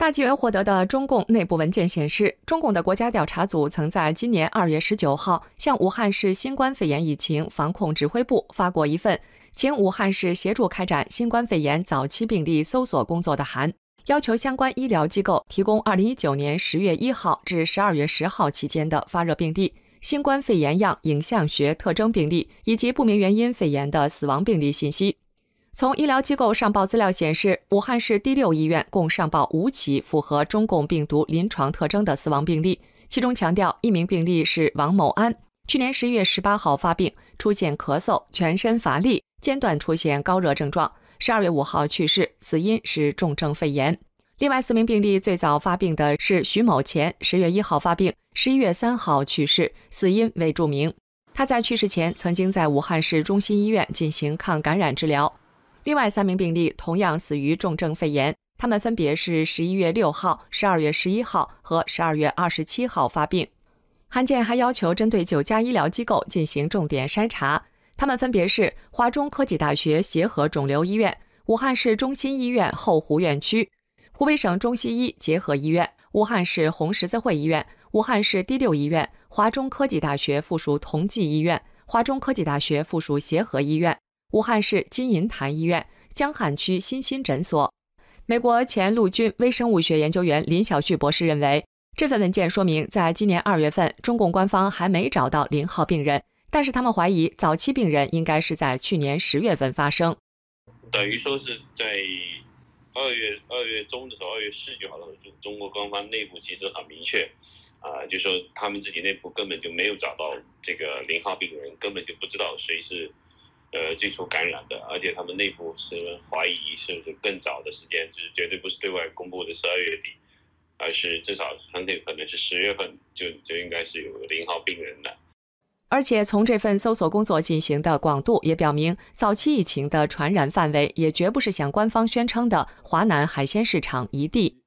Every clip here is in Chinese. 大纪元获得的中共内部文件显示，中共的国家调查组曾在今年2月19号向武汉市新冠肺炎疫情防控指挥部发过一份请武汉市协助开展新冠肺炎早期病例搜索工作的函，要求相关医疗机构提供2019年10月1号至12月10号期间的发热病例、新冠肺炎样影像学特征病例以及不明原因肺炎的死亡病例信息。从医疗机构上报资料显示，武汉市第6医院共上报5起符合中共病毒临床特征的死亡病例，其中强调一名病例是王某安，去年10月18号发病，出现咳嗽、全身乏力，间断出现高热症状，12月5号去世，死因是重症肺炎。另外4名病例最早发病的是徐某前，10月1号发病，11月3号去世，死因未注明。他在去世前曾经在武汉市中心医院进行抗感染治疗。另外3名病例同样死于重症肺炎，他们分别是11月6号、12月11号和12月27号发病。函件还要求针对9家医疗机构进行重点筛查，他们分别是华中科技大学协和肿瘤医院、武汉市中心医院后湖院区、湖北省中西医结合医院、武汉市红十字会医院、武汉市第6医院、华中科技大学附属同济医院、华中科技大学附属协和医院、武汉市金银潭医院、江汉区新新诊所。美国前陆军微生物学研究员林小旭博士认为，这份文件说明，在今年2月份，中共官方还没找到0号病人，但是他们怀疑早期病人应该是在去年10月份发生。等于说是在2月中的时候，2月19号的时候，就中国官方内部其实很明确，就说他们自己内部根本就没有找到这个0号病人，根本就不知道谁是最初感染的，而且他们内部是怀疑是不是更早的时间，就是绝对不是对外公布的12月底，而是至少很有可能是10月份就应该是有0号病人的。而且从这份搜索工作进行的广度也表明，早期疫情的传染范围也绝不是像官方宣称的华南海鲜市场一地。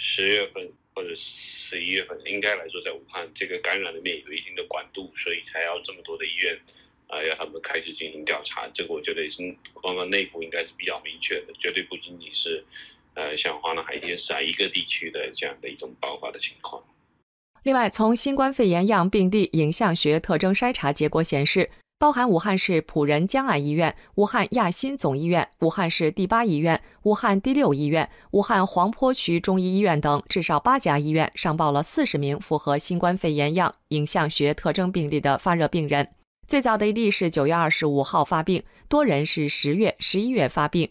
10月份或者11月份应该来说，在武汉这个感染里面有一定的广度，所以才要这么多的医院。要他们开始进行调查，这个我觉得也是官方内部应该是比较明确的，绝对不仅仅是，像华南海鲜市场一个地区的这样的一种爆发的情况。另外，从新冠肺炎样病例影像学特征筛查结果显示，包含武汉市普仁江岸医院、武汉亚新总医院、武汉市第8医院、武汉第6医院、武汉黄坡区中医医院等至少8家医院上报了40名符合新冠肺炎样影像学特征病例的发热病人。最早的一例是9月25号发病，多人是10月、11月发病。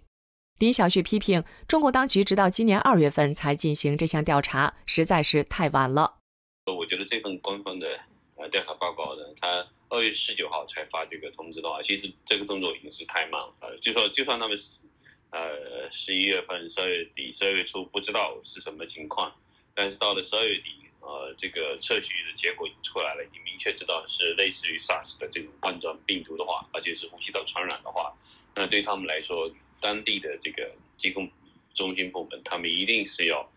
林小旭批评，中共当局直到今年2月份才进行这项调查，实在是太晚了。我觉得这份官方的调查报告呢，他2月19号才发这个通知的话，其实这个动作已经是太慢了。就算他们11月份、12月底、12月初不知道是什么情况，但是到了12月底，这个测序的结果已经出来了，你明确知道是类似于 SARS 的这种冠状病毒的话，而且是呼吸道传染的话，那对他们来说，当地的这个疾控中心部门，他们一定是要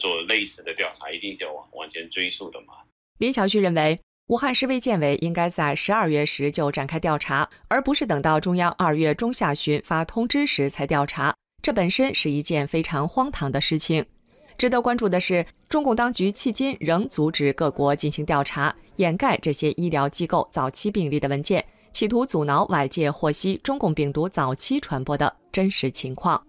做类似的调查，一定是要往前追溯的嘛。林小旭认为，武汉市卫健委应该在12月时就展开调查，而不是等到中央2月中下旬发通知时才调查，这本身是一件非常荒唐的事情。值得关注的是，中共当局迄今仍阻止各国进行调查，掩盖这些医疗机构早期病例的文件，企图阻挠外界获悉中共病毒早期传播的真实情况。